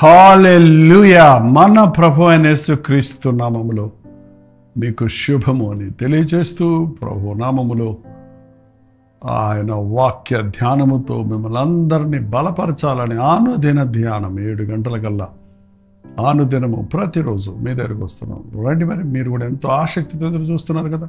హల్లెలూయా. మన ప్రభువైన యేసుక్రీస్తు నామములో మీకు శుభము అని తెలియజేస్తూ ప్రభు నామములో ఆయన వాక్య ధ్యానముతో మిమ్మల్ని అందరినీ బలపరచాలని ఆనుదిన ధ్యానం 7 గంటలకల్లా ఆనుదినము ప్రతిరోజు మీ దగ్గరకు వస్తున్నాం రండి. మరి మీరు కూడా ఎంతో ఆసక్తితో ఎదురు చూస్తున్నారు కదా.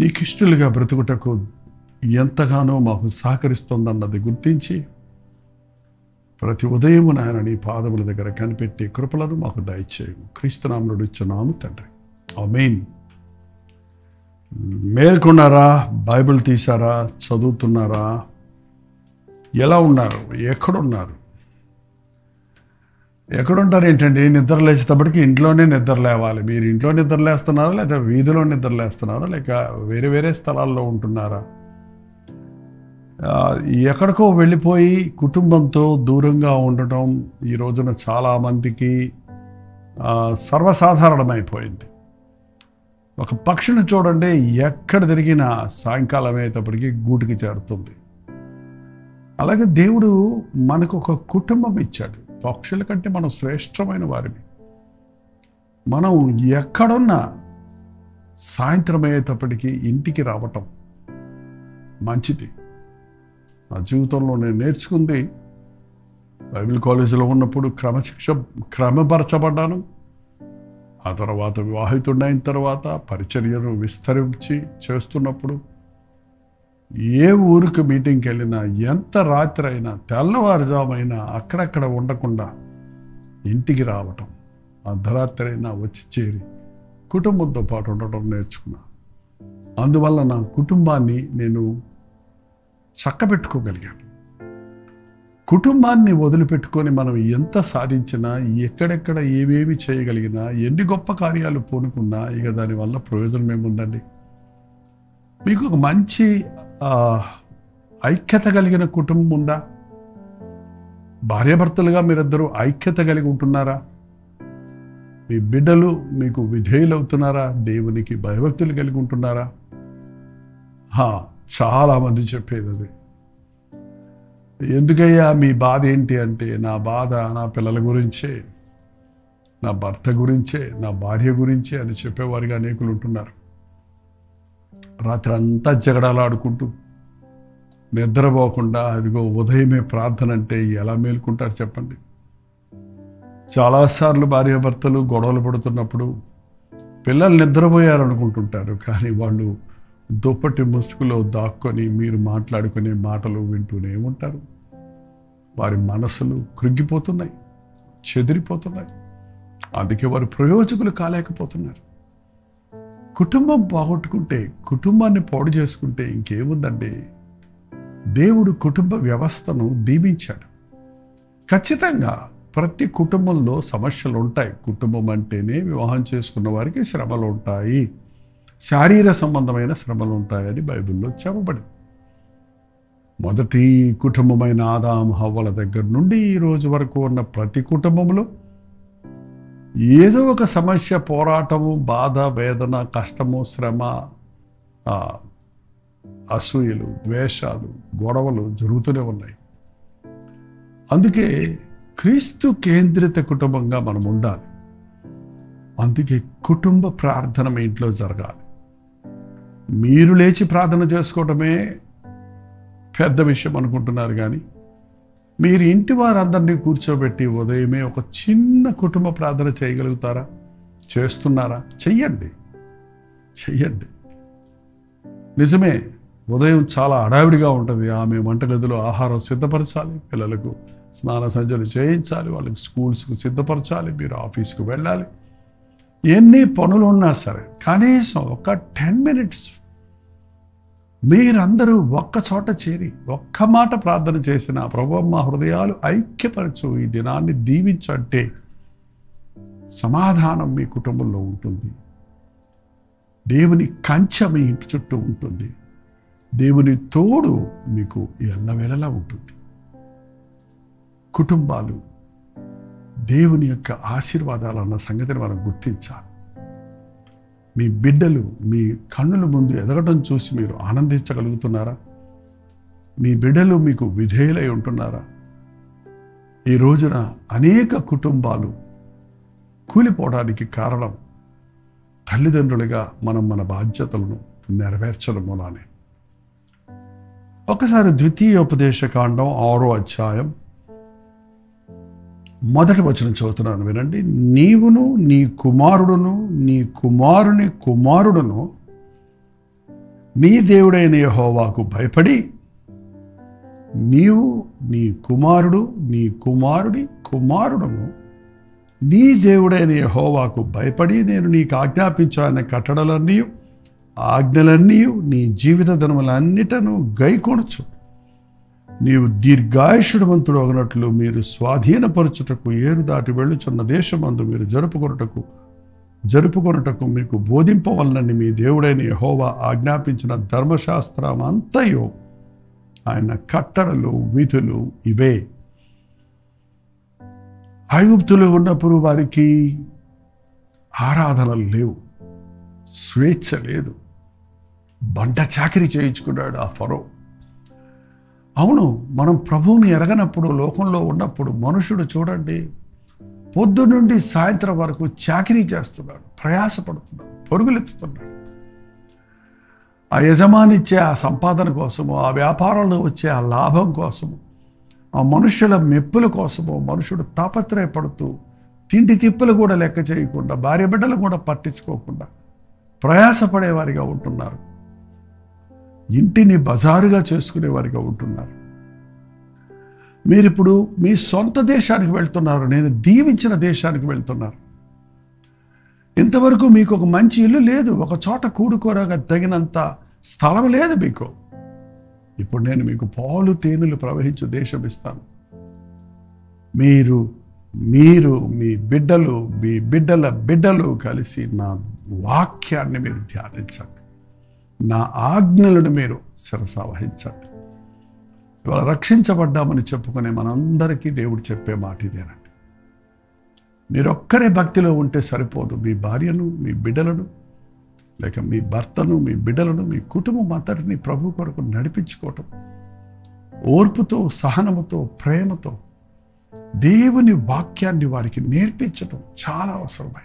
నీకిష్టులుగా బ్రతుకుటకు ఎంతగానో మాకు సహకరిస్తుందన్నది గుర్తించి ప్రతి ఉదయం నాయన నీ పాదముల దగ్గర కనిపెట్టి కృపలను మాకు దయచేయము. క్రీస్తునామములో ఇచ్చున్నాము తండ్రి, ఆమేన్. మేల్కొన్నారా? బైబిల్ తీశారా? చదువుతున్నారా? ఎలా ఉన్నారు? ఎక్కడున్నారు? ఎక్కడుంటారు ఏంటండి? నిద్ర లేచేటప్పటికి ఇంట్లోనే నిద్ర లేవాలి. మీరు ఇంట్లో నిద్ర లేస్తున్నారా, లేదా వీధిలో నిద్ర లేస్తున్నారా, లేక వేరే వేరే స్థలాల్లో ఉంటున్నారా? ఎక్కడికో వెళ్ళిపోయి కుటుంబంతో దూరంగా ఉండటం ఈ రోజున చాలామందికి సర్వసాధారణమైపోయింది. ఒక పక్షిని చూడండి, ఎక్కడ తిరిగినా సాయంకాలం అయ్యేటప్పటికి గూటికి చేరుతుంది. అలాగే దేవుడు మనకు ఒక కుటుంబం ఇచ్చాడు. పక్షుల కంటే మనం శ్రేష్టమైన వారిని. మనం ఎక్కడున్నా సాయంత్రం అయ్యేటప్పటికీ ఇంటికి రావటం మంచిది. నా జీవితంలో నేను నేర్చుకుంది, బైబిల్ కాలేజీలో ఉన్నప్పుడు క్రమపరచబడ్డాను. ఆ తర్వాత వివాహితుడైన తర్వాత పరిచర్యను విస్తరించి చేస్తున్నప్పుడు ఏ ఊరికి మీటింగ్కి వెళ్ళినా, ఎంత రాత్రి అయినా, తెల్లవారుజామైనా అక్కడక్కడ ఉండకుండా ఇంటికి రావటం, అర్ధరాత్రి అయినా వచ్చి చేరి కుటుంబంతో పాటు ఉండటం నేర్చుకున్నా. అందువల్ల నా కుటుంబాన్ని నేను చక్కబెట్టుకోగలిగాను. కుటుంబాన్ని వదిలిపెట్టుకొని మనం ఎంత సాధించినా, ఎక్కడెక్కడ ఏమేమి చేయగలిగినా, ఎన్ని గొప్ప కార్యాలు పూనుకున్నా ఇక దానివల్ల ప్రయోజనం ఏముందండి? మీకు ఒక మంచి ఐక్యత కలిగిన కుటుంబం ఉందా? భార్యాభర్తలుగా మీరిద్దరూ ఐక్యత కలిగి ఉంటున్నారా? మీ బిడ్డలు మీకు విధేయులు అవుతున్నారా? దేవునికి భయభక్తులు కలిగి ఉంటున్నారా? చాలామంది చెప్పేది అది. ఎందుకయ్యా మీ బాధ ఏంటి అంటే, నా బాధ నా పిల్లల గురించే, నా భర్త గురించే, నా భార్య గురించే అని చెప్పేవారిగా అనేకులు ఉంటున్నారు. రాత్రి అంతా జగడాలాడుకుంటూ నిద్రపోకుండా అదిగో ఉదయమే ప్రార్థన అంటే ఎలా మేలుకుంటారు చెప్పండి? చాలాసార్లు భార్యాభర్తలు గొడవలు పడుతున్నప్పుడు పిల్లలు నిద్రపోయారనుకుంటుంటారు, కానీ వాళ్ళు దుప్పటి ముసుగులో దాక్కొని మీరు మాట్లాడుకునే మాటలు వింటూనే ఉంటారు. వారి మనసులు కృంగిపోతున్నాయి, చెదిరిపోతున్నాయి. అందుకే వారు ప్రయోజకులు కాలేకపోతున్నారు. కుటుంబం బాగొట్టుకుంటే, కుటుంబాన్ని పాడు చేసుకుంటే ఇంకేముందండి? దేవుడు కుటుంబ వ్యవస్థను దీవించాడు. ఖచ్చితంగా ప్రతి కుటుంబంలో సమస్యలు ఉంటాయి. కుటుంబం అంటేనే వివాహం చేసుకున్న వారికి శ్రమలు ఉంటాయి, శారీరక సంబంధమైన శ్రమలు ఉంటాయని బైబిల్లో చెప్పబడింది. మొదటి కుటుంబమైన ఆదాము హవ్వల దగ్గర నుండి ఈ రోజు వరకు ఉన్న ప్రతి కుటుంబంలో ఏదో ఒక సమస్య, పోరాటము, బాధ, వేదన, కష్టము, శ్రమ, అసూయలు, ద్వేషాలు, గొడవలు జరుగుతూనే ఉన్నాయి. అందుకే క్రీస్తు కేంద్రిత కుటుంబంగా మనం ఉండాలి. అందుకే కుటుంబ ప్రార్థన మీ ఇంట్లో జరగాలి. మీరు లేచి ప్రార్థన చేసుకోవటమే పెద్ద విషయం అనుకుంటున్నారు, కానీ మీరు ఇంటి వారందరినీ కూర్చోబెట్టి ఉదయమే ఒక చిన్న కుటుంబ ప్రార్థన చేయగలుగుతారా? చేస్తున్నారా? చెయ్యండి. నిజమే, ఉదయం చాలా హడావిడిగా ఉంటుంది. ఆమె వంటగదిలో ఆహారం సిద్ధపరచాలి, పిల్లలకు స్నాన సంజలు చేయించాలి, వాళ్ళకి స్కూల్స్కి సిద్ధపరచాలి, మీరు ఆఫీస్కి వెళ్ళాలి. ఎన్ని పనులు ఉన్నా సరే కనీసం ఒక 10 minutes మీరందరూ ఒక్క చోట చేరి ఒక్క మాట ప్రార్థన చేసిన ప్రభువా మా హృదయాలు ఐక్యపరచు, ఈ దినాన్ని దీవించంటే సమాధానం మీ కుటుంబంలో ఉంటుంది, దేవుని కంచె మీ ఇంటి చుట్టూ ఉంటుంది, దేవుని తోడు మీకు ఎల్లవేళలా ఉంటుంది. కుటుంబాలు దేవుని యొక్క ఆశీర్వాదాలు అన్న సంగతిని మనం గుర్తించాలి. మీ బిడ్డలు మీ కన్నుల ముందు ఎదగడం చూసి మీరు ఆనందించగలుగుతున్నారా? మీ బిడ్డలు మీకు విధేయులై ఉంటున్నారా? ఈ రోజున అనేక కుటుంబాలు కూలిపోవడానికి కారణం తల్లిదండ్రులుగా మనం మన బాధ్యతలను నెరవేర్చడం మూలానే. ఒకసారి ద్వితీయోపదేశకాండం 6వ అధ్యాయం మొదటి వచనం చదువుతున్నాను, వినండి. నీవును నీ కుమారుడును నీ కుమారుని కుమారుడును నీ దేవుడైన యెహోవాకు భయపడి నీవు నీ కుమారుడు నీ కుమారుడి కుమారుడును నీ దేవుడైన యెహోవాకు భయపడి నేను నీకు ఆజ్ఞాపించాలనే కట్టడలన్నీ ఆజ్ఞలన్నీ నీ జీవిత ధనములన్నిటను గైకొనచ్చు. నీవు దీర్ఘాయుషుడవంతుడు అగినట్లు మీరు స్వాధీనపరచుటకు ఏరు దాటి వెళ్ళుచున్న దేశమందు మీరు జరుపుకొనుటకు మీకు బోధింపవలనని మీ దేవుడైన యెహోవా ఆజ్ఞాపించిన ధర్మశాస్త్రం అంతయో ఆయన కట్టడలు విధులు ఇవే. ఐగుప్తులు ఉన్నప్పుడు వారికి ఆరాధనలు లేవు, స్వేచ్ఛ లేదు, బంట చాకరీ చేయించుకున్నాడు ఆ ఫరో. అవును, మనం ప్రభువుని ఎరగనప్పుడు లోకంలో ఉన్నప్పుడు మనుషుడు చూడండి పొద్దు నుండి సాయంత్రం వరకు చాకరీ చేస్తున్నాడు, ప్రయాసపడుతున్నాడు, పరుగులెత్తుతున్నాడు. ఆ యజమానిచ్చే ఆ సంపాదన కోసము, ఆ వ్యాపారంలో వచ్చే ఆ లాభం కోసము, ఆ మనుషుల మెప్పుల కోసము మనుషుడు తాపత్రయపడుతూ తిండి తిప్పులు కూడా లెక్క చేయకుండా భార్య బిడ్డలు కూడా పట్టించుకోకుండా ప్రయాసపడేవారిగా ఉంటున్నారు, ఇంటిని బజారుగా చేసుకునేవారిగా ఉంటున్నారు. మీరిప్పుడు మీ సొంత దేశానికి వెళ్తున్నారు, నేను దీవించిన దేశానికి వెళ్తున్నారు. ఇంతవరకు మీకు ఒక మంచి ఇల్లు లేదు, ఒక చోట కూడుకోరగా తగినంత స్థలం లేదు మీకు. ఇప్పుడు నేను మీకు పాలు తేనెలు ప్రవహించు దేశం ఇస్తాను. మీరు మీరు మీ బిడ్డలు మీ బిడ్డల బిడ్డలు కలిసి నా వాక్యాన్ని మీరు ధ్యానించండి, నా ఆజ్ఞలను మీరు శిరసావహించండి. ఇవాళ రక్షించబడ్డామని చెప్పుకునే మనందరికీ దేవుడు చెప్పే మాట ఇదేనండి. మీరొక్కరే భక్తిలో ఉంటే సరిపోదు, మీ భార్యను మీ బిడ్డలను లేక మీ భర్తను మీ బిడ్డలను మీ కుటుంబం అంతటిని ప్రభు కొరకు నడిపించుకోవటం ఓర్పుతో సహనముతో ప్రేమతో దేవుని వాక్యాన్ని వారికి నేర్పించటం చాలా అవసరమై.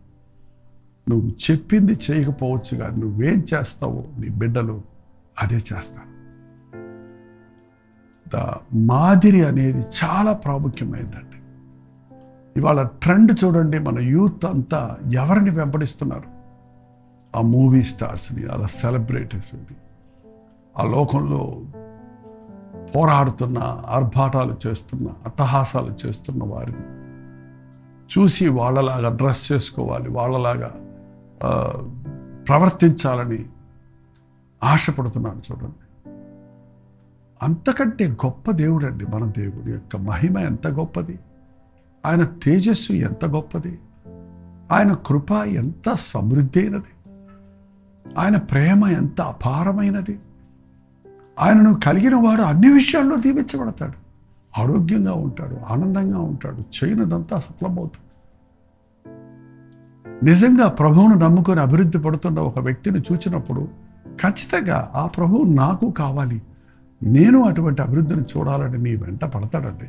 నువ్వు చెప్పింది చేయకపోవచ్చు కానీ నువ్వేం చేస్తావో నీ బిడ్డలు అదే చేస్తారు. మాదిరి అనేది చాలా ప్రాముఖ్యమైందండి. ఇవాళ ట్రెండ్ చూడండి, మన యూత్ అంతా ఎవరిని వెంబడిస్తున్నారు? ఆ మూవీ స్టార్స్ని, అలా సెలబ్రిటీస్ని, ఆ లోకంలో పోరాడుతున్న ఆర్భాటాలు చేస్తున్న అట్టహాసాలు చేస్తున్న వారిని చూసి వాళ్ళలాగా డ్రెస్ చేసుకోవాలి, వాళ్ళలాగా ప్రవర్తించాలని ఆశపడుతున్నాను చూడండి. అంతకంటే గొప్ప దేవుడు అండి మన దేవుడి యొక్క మహిమ ఎంత గొప్పది, ఆయన తేజస్సు ఎంత గొప్పది, ఆయన కృప ఎంత సమృద్ధి అయినది, ఆయన ప్రేమ ఎంత అపారమైనది. ఆయనను కలిగిన వాడు అన్ని విషయాల్లో దీవించబడతాడు, ఆరోగ్యంగా ఉంటాడు, ఆనందంగా ఉంటాడు, చేయనదంతా సఫలమవుతుంది. నిజంగా ప్రభువును నమ్ముకొని అభివృద్ధి పడుతున్న ఒక వ్యక్తిని చూచినప్పుడు ఖచ్చితంగా ఆ ప్రభువు నాకు కావాలి, నేను అటువంటి అభివృద్ధిని చూడాలని నీ వెంట పడతాడండి.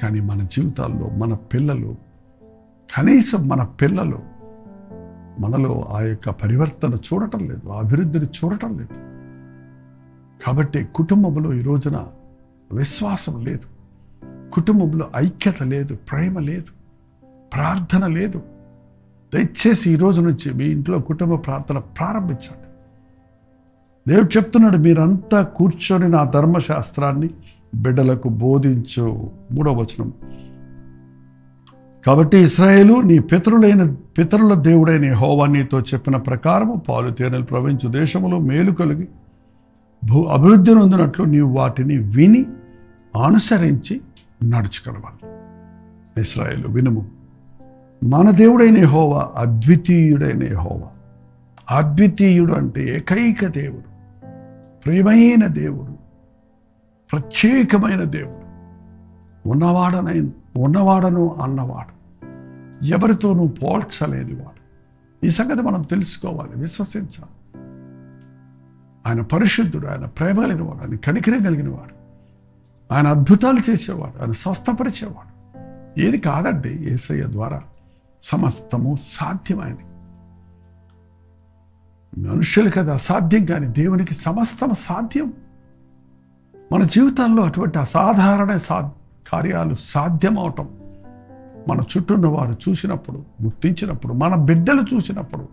కానీ మన జీవితాల్లో మన పిల్లలు, కనీసం మన పిల్లలు మనలో ఆ యొక్క పరివర్తన చూడటం లేదు, ఆ అభివృద్ధిని చూడటం లేదు. కాబట్టి కుటుంబంలో ఈ రోజున విశ్వాసం లేదు, కుటుంబంలో ఐక్యత లేదు, ప్రేమ లేదు, ప్రార్థన లేదు. దయచేసి ఈ రోజు నుంచి మీ ఇంట్లో కుటుంబ ప్రార్థన ప్రారంభించండి. దేవుడు చెప్తున్నాడు, మీరంతా కూర్చొని నా ధర్మశాస్త్రాన్ని బిడ్డలకు బోధించు. 3వ వచనం, కాబట్టి ఇశ్రాయేలు నీ పితరుల దేవుడైన యెహోవా నీతో చెప్పిన ప్రకారము పాలు తేనెలు ప్రవహించు దేశములో మేలు కలిగి అభివృద్ధి నొందినట్లు నీవు వాటిని విని అనుసరించి నడుచుకోవాలి. ఇశ్రాయేలు వినుము, మన దేవుడైన యెహోవా అద్వితీయుడైన యెహోవా. అద్వితీయుడు అంటే ఏకైక దేవుడు, ప్రియమైన దేవుడు, ప్రత్యేకమైన దేవుడు, ఉన్నవాడను అన్నవాడు, ఎవరితోనూ పోల్చలేనివాడు. ఈ సంగతి మనం తెలుసుకోవాలి, విశ్వసించాలి. ఆయన పరిశుద్ధుడు, ఆయన ప్రేమ కలిగినవాడు, ఆయన కనికరం కలిగినవాడు, ఆయన అద్భుతాలు చేసేవాడు, ఆయన స్వస్థపరిచేవాడు. ఏది కాదండి, యేసయ్య ద్వారా సమస్తము సాధ్యమైంది. మనుషులకి అది అసాధ్యం, కానీ దేవునికి సమస్తం సాధ్యం. మన జీవితాల్లో అటువంటి అసాధారణ కార్యాలు సాధ్యమవటం మన చుట్టూన్న వారు చూసినప్పుడు, గుర్తించినప్పుడు, మన బిడ్డలు చూసినప్పుడు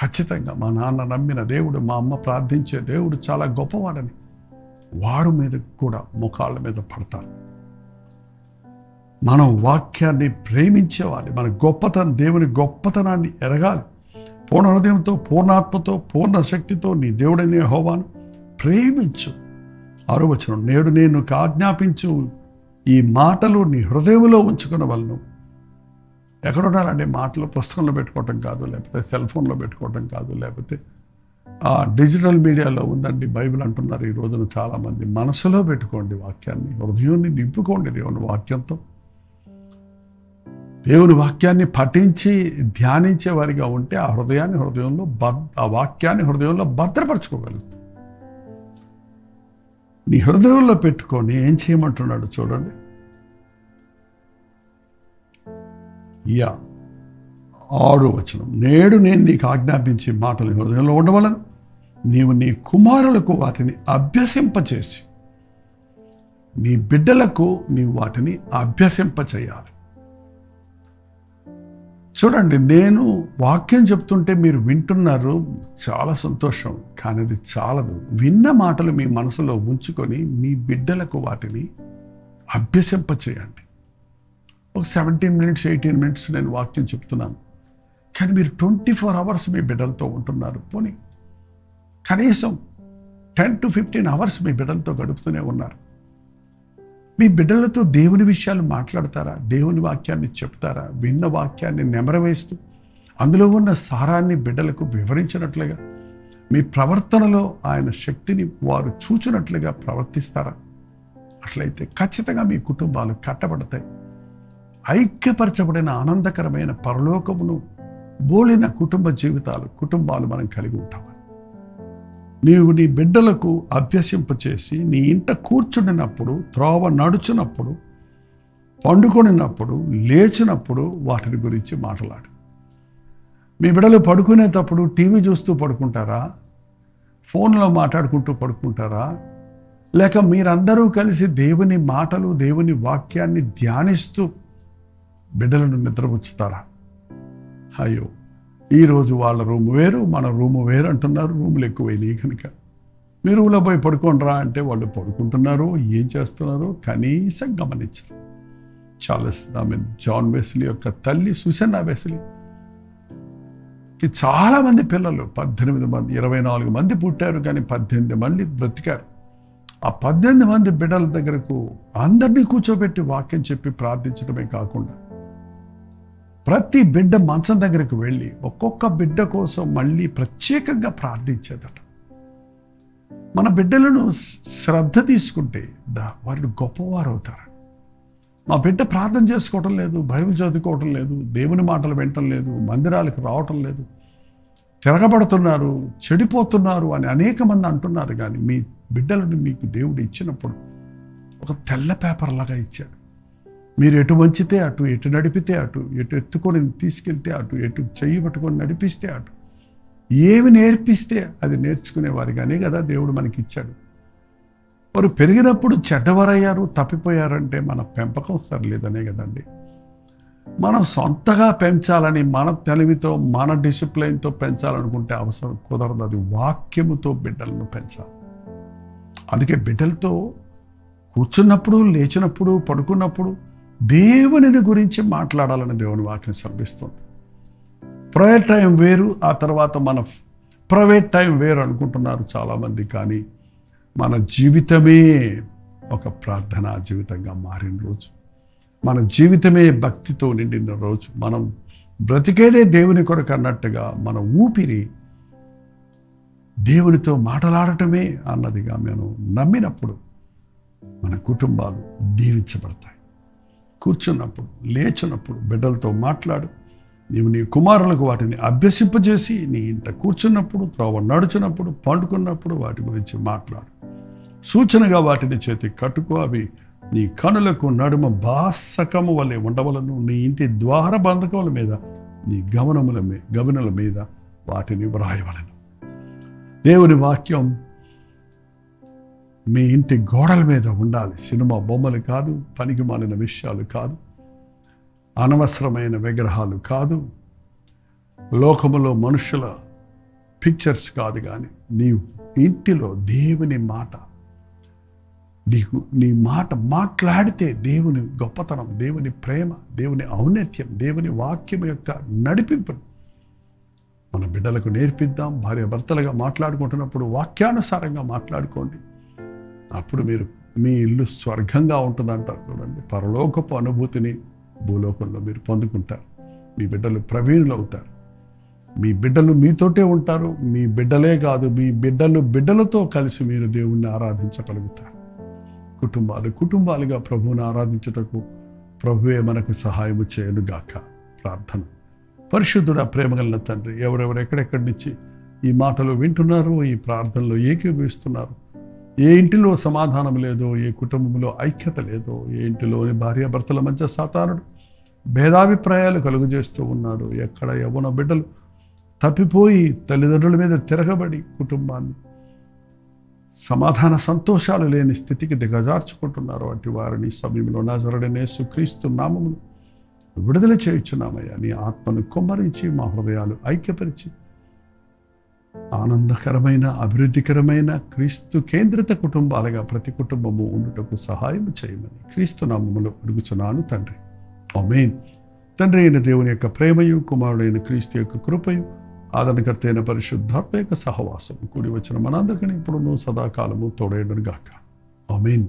ఖచ్చితంగా మా నాన్న నమ్మిన దేవుడు, మా అమ్మ ప్రార్థించే దేవుడు చాలా గొప్పవాడని వారు మీద కూడా ముఖాళ్ళ మీద పడతారు. మనం వాక్యాన్ని ప్రేమించేవాలి, మన గొప్పతనం, దేవుని గొప్పతనాన్ని ఎరగాలి. పూర్ణ హృదయంతో, పూర్ణాత్మతో, పూర్ణ శక్తితో నీ దేవుడైన యెహోవాను ప్రేమించు. 6వ వచనం, నేడు నేను ఆజ్ఞాపించు ఈ మాటలు నీ హృదయంలో ఉంచుకున్న వలన. ఎక్కడ ఉండాలంటే మాటలు పుస్తకంలో పెట్టుకోవటం కాదు, లేకపోతే సెల్ ఫోన్లో పెట్టుకోవటం కాదు, లేకపోతే డిజిటల్ మీడియాలో ఉందండి బైబిల్ అంటున్నారు ఈ రోజున చాలామంది. మనసులో పెట్టుకోండి వాక్యాన్ని, హృదయాన్ని నింపుకోండి దేవుని వాక్యంతో. దేవుని వాక్యాన్ని పఠించి ధ్యానించే వారిగా ఉంటే ఆ వాక్యాన్ని హృదయంలో భద్రపరచుకోగలుగుతాం. నీ హృదయంలో పెట్టుకొని ఏం చేయమంటున్నాడు చూడండి. యా 6వ వచనం, నేడు నేను నీకు ఆజ్ఞాపించి మాటలు హృదయంలో ఉండవలను, నీవు నీ కుమారులకు వాటిని అభ్యసింపచేసి నీ బిడ్డలకు నీవు వాటిని అభ్యసింపచేయాలి. చూడండి, నేను వాక్యం చెప్తుంటే మీరు వింటున్నారు, చాలా సంతోషం, కానీ అది చాలదు. విన్న మాటలు మీ మనసులో ఉంచుకొని మీ బిడ్డలకు వాటిని అభ్యసింపచేయండి. ఒక 17 minutes, 18 minutes నేను వాక్యం చెప్తున్నాను, కానీ మీరు 24 hours మీ బిడ్డలతో ఉంటున్నారు. పోనీ కనీసం 10 to 15 hours మీ బిడ్డలతో గడుపుతూనే ఉన్నారు. మీ బిడ్డలతో దేవుని విషయాలు మాట్లాడతారా? దేవుని వాక్యాన్ని చెప్తారా? విన్న వాక్యాన్ని నెమరవేస్తూ అందులో ఉన్న సారాన్ని బిడ్డలకు వివరించినట్లుగా, మీ ప్రవర్తనలో ఆయన శక్తిని వారు చూచినట్లుగా ప్రవర్తిస్తారా? అట్లయితే ఖచ్చితంగా మీ కుటుంబాలు కట్టబడతాయి. ఐక్యపరచబడిన ఆనందకరమైన పరలోకమును బోలిన కుటుంబాలు మనం కలిగి ఉంటాం. నీవు నీ బిడ్డలకు అభ్యసింపచేసి నీ ఇంట కూర్చుండినప్పుడు, త్రోవ నడుచున్నప్పుడు, పండుకొనినప్పుడు, లేచినప్పుడు వాటిని గురించి మాట్లాడు. మీ బిడ్డలు పడుకునేటప్పుడు టీవీ చూస్తూ పడుకుంటారా? ఫోన్లో మాట్లాడుకుంటూ పడుకుంటారా? లేక మీరందరూ కలిసి దేవుని మాటలు, దేవుని వాక్యాన్ని ధ్యానిస్తూ బిడ్డలను నిద్రపుచ్చుతారా? అయ్యో, ఈరోజు వాళ్ళ రూమ్ వేరు, మన రూము వేరు అంటున్నారు, రూములు ఎక్కువైనాయి కనుక మీ రూమ్లో పోయి పడుకోండిరా అంటే వాళ్ళు పడుకుంటున్నారు. ఏం చేస్తున్నారో కనీసం గమనించరు. జాన్ వెస్లీ యొక్క తల్లి సుసన్నా వెస్లీకి చాలామంది పిల్లలు, 18 మంది, 24 మంది పుట్టారు, కానీ 18 మంది బ్రతికారు. ఆ 18 మంది బిడ్డల దగ్గరకు అందరినీ కూర్చోబెట్టి వాక్యం చెప్పి ప్రార్థించడమే కాకుండా ప్రతి బిడ్డ మంచం దగ్గరికి వెళ్ళి ఒక్కొక్క బిడ్డ కోసం మళ్ళీ ప్రత్యేకంగా ప్రార్థించేదట. మన బిడ్డలను శ్రద్ధ తీసుకుంటే వాళ్ళు గొప్పవారు అవుతారు. మా బిడ్డ ప్రార్థన చేసుకోవటం లేదు, బైబిల్ చదువుకోవటం లేదు, దేవుని మాటలు వినటం లేదు, మందిరాలకు రావటం లేదు, తిరగబడుతున్నారు, చెడిపోతున్నారు అని అనేక మంది అంటున్నారు. కానీ మీ బిడ్డలను మీకు దేవుడు ఇచ్చినప్పుడు ఒక తెల్ల పేపర్ లాగా ఇచ్చాడు. మీరు ఎటు వంచితే అటు, ఎటు నడిపితే అటు, ఎటు ఎత్తుకొని తీసుకెళ్తే అటు, ఎటు చెయ్యి పట్టుకొని నడిపిస్తే అటు, ఏమి నేర్పిస్తే అది నేర్చుకునేవారిగానే కదా దేవుడు మనకి ఇచ్చాడు. వారు పెరిగినప్పుడు చెడ్డవారయ్యారు తప్పిపోయారంటే మన పెంపకం సరిలేదనే కదండి. మనం సొంతగా పెంచాలని మన తెలివితో మన డిసిప్లైన్తో పెంచాలనుకుంటే అవసరం కుదరదు. అది వాక్యముతో బిడ్డలను పెంచాలి. అందుకే బిడ్డలతో కూర్చున్నప్పుడు, లేచినప్పుడు, పడుకున్నప్పుడు దేవునిని గురించి మాట్లాడాలని దేవుని వాక్యం సెలవిస్తుంది. ప్రేయర్ టైం వేరు, ఆ తర్వాత మన ప్రైవేట్ టైం వేరు అనుకుంటున్నారు చాలామంది. కానీ మన జీవితమే ఒక ప్రార్థనా జీవితంగా మారిన రోజు, మన జీవితమే భక్తితో నిండిన రోజు, మనం బ్రతికేదే దేవుని కొరకు అన్నట్టుగా మన ఊపిరి దేవునితో మాట్లాడటమే అన్నదిగా మనం నమ్మినప్పుడు మన కుటుంబాలు దీవించబడతాయి. కూర్చున్నప్పుడు, లేచినప్పుడు బిడ్డలతో మాట్లాడు. నీవు నీ కుమారులకు వాటిని అభ్యసింపజేసి నీ ఇంట కూర్చున్నప్పుడు, త్రోవ నడుచున్నప్పుడు, పండుకున్నప్పుడు వాటి గురించి మాట్లాడు. సూచనగా వాటిని చేతి కట్టుకో, అవి నీ కనులకు నడుమ బాసకము వలె ఉండవలను. నీ ఇంటి ద్వార బంధకముల మీద, నీ గమనముల మీద వాటిని వ్రాయవలను. దేవుని వాక్యం మీ ఇంటి గోడల మీద ఉండాలి. సినిమా బొమ్మలు కాదు, పనికి మాలిన విషయాలు కాదు, అనవసరమైన విగ్రహాలు కాదు, లోకములో మనుషుల పిక్చర్స్ కాదు. కానీ నీ ఇంటిలో దేవుని మాట, నీ మాట మాట్లాడితే దేవుని గొప్పతనం, దేవుని ప్రేమ, దేవుని ఔన్నత్యం, దేవుని వాక్యం యొక్క నడిపింపును మన బిడ్డలకు నేర్పిద్దాం. భార్య భర్తలుగా మాట్లాడుకుంటున్నప్పుడు వాక్యానుసారంగా మాట్లాడుకోండి. అప్పుడు మీ ఇల్లు స్వర్గంగా ఉంటుందంటారు చూడండి. పరలోకపు అనుభూతిని భూలోకంలో మీరు పొందుకుంటారు. మీ బిడ్డలు ప్రవీణులు అవుతారు. మీ బిడ్డలు మీతోటే ఉంటారు. మీ బిడ్డలే కాదు, మీ బిడ్డలు బిడ్డలతో కలిసి మీరు దేవుణ్ణి ఆరాధించగలుగుతారు. కుటుంబాలుగా ప్రభువును ఆరాధించుటకు ప్రభువే మనకు సహాయము చేయనుగాక. ప్రార్థన. పరిశుద్ధుడా, ప్రేమగల తండ్రి, ఎవరెవరు ఎక్కడెక్కడి నుంచి ఈ మాటలు వింటున్నారు, ఈ ప్రార్థనలో ఏకీభవిస్తున్నారు, ఏ ఇంటిలో సమాధానం లేదో, ఏ కుటుంబంలో ఐక్యత లేదో, ఏ ఇంటిలోని భార్యాభర్తల మధ్య సాతానుడు భేదాభిప్రాయాలు కలుగజేస్తూ ఉన్నాడు, ఎక్కడ యవ్వన బిడ్డలు తప్పిపోయి తల్లిదండ్రుల మీద తిరగబడి కుటుంబాన్ని సమాధాన సంతోషాలు లేని స్థితికి దిగజార్చుకుంటున్నారు, అటు వారిని సమయంలో నజరుడైన యేసుక్రీస్తు నామమును విడుదల చేయుచున్నామయ్యా. నీ ఆత్మను కుమ్మరించి మా హృదయాలు ఐక్యపరిచి ఆనందకరమైన, అభివృద్ధికరమైన, క్రీస్తు కేంద్రిత కుటుంబాలుగా ప్రతి కుటుంబము ఉండుటకు సహాయం చేయమని క్రీస్తు నామములో అడుగుచున్నాను తండ్రి. ఆమేన్. తండ్రి అయిన దేవుని యొక్క ప్రేమయు, కుమారుడైన క్రీస్తు యొక్క కృపయు, ఆదరణకర్త అయిన పరిశుద్ధాత్మ యొక్క సహవాసం కూడి వచ్చిన మనందరికీ ఇప్పుడును సదాకాలము తోడేయును గాక. ఆమేన్.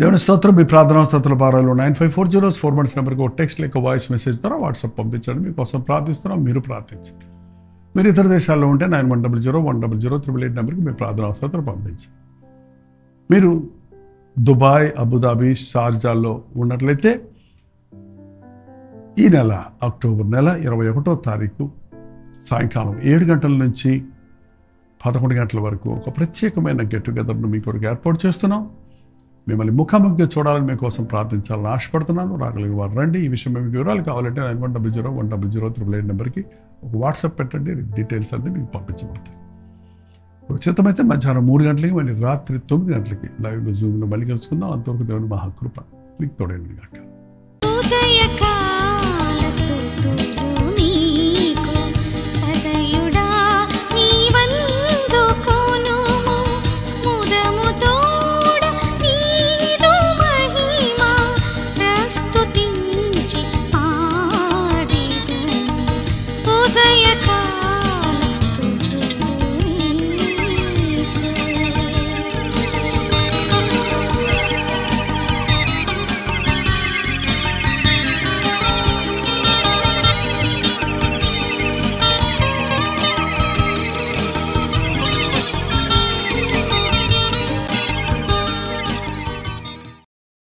దేవుని స్తోత్రం. మీ ప్రార్థనా స్తోత్ర భారాలు 954041 నెంబర్కి ఒక టెక్స్ట్ లేక వాయిస్ మెసేజ్ ద్వారా వాట్సాప్ పంపించండి. మీకోసం ప్రార్థిస్తున్నాం, మీరు ప్రార్థించండి. మీరు ఇతర దేశాల్లో ఉంటే 9100100888 నెంబర్కి మీ ప్రార్థనా స్తోత్రం పంపించండి. మీరు దుబాయ్, అబుదాబి, షార్జాల్లో ఉన్నట్లయితే ఈ నెల అక్టోబర్ నెల 21వ తారీఖు సాయంకాలం 7 గంటల నుంచి 11 గంటల వరకు ఒక ప్రత్యేకమైన గెట్ టుగెదర్ను మీ కొరకు ఏర్పాటు చేస్తున్నాం. మిమ్మల్ని ముఖాముఖిగా చూడాలని, మీకోసం ప్రార్థించాలని ఆశపడుతున్నాను. రాగలిగిన వారు రండి. ఈ విషయం మీకు వివరాలు కావాలంటే 9100100888 నెంబర్కి ఒక వాట్సాప్ పెట్టండి. డీటెయిల్స్ అన్నీ మీకు పంపించబడతాయి. ఉచితమైతే మధ్యాహ్నం 3 గంటలకి, మళ్ళీ రాత్రి 9 గంటలకి లైవ్లో జూమ్లో మళ్ళీ కలుసుకుందాం. అంతవరకు దేవుని మహాకృప మీకు తోడైంది కాక. Take